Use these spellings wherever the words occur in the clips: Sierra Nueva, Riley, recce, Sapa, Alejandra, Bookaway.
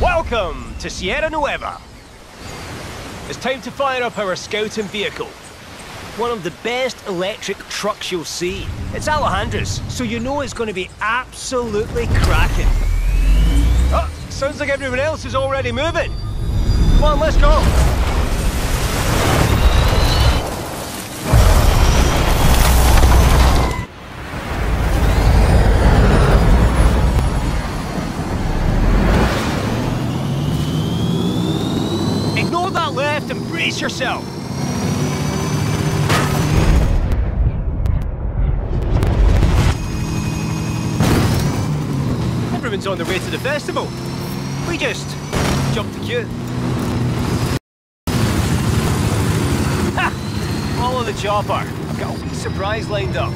Welcome to Sierra Nueva. It's time to fire up our scouting vehicle. One of the best electric trucks you'll see. It's Alejandra's, so you know it's going to be absolutely cracking. Oh, sounds like everyone else is already moving. Come on, let's go. Brace yourself! Everyone's on their way to the festival. We just jumped the queue. Ha! All on the chopper. I've got a wee surprise lined up.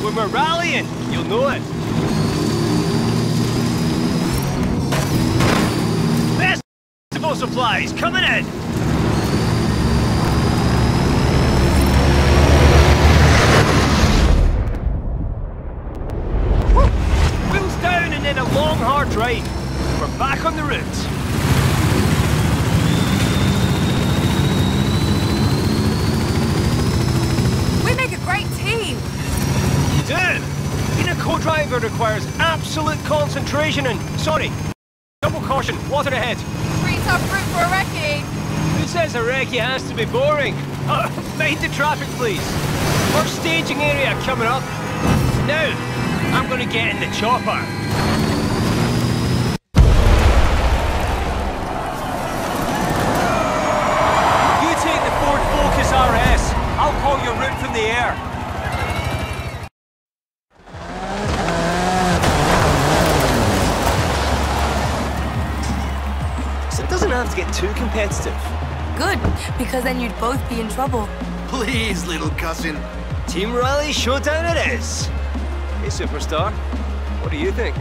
When we're rallying, you'll know it. Festival supplies coming in. Woo! Wheels down and then a long, hard drive. We're back on the route. Being a co-driver requires absolute concentration and, sorry, double caution, water ahead. Pretty tough route for a recce. Who says a recce has to be boring? Mind the traffic, please. Our staging area coming up. Now, I'm going to get in the chopper. You take the Ford Focus RS. I'll call your route from the air. To get too competitive. Good, because then you'd both be in trouble. Please, little cousin. Team Riley showdown it is. Hey, superstar, what do you think?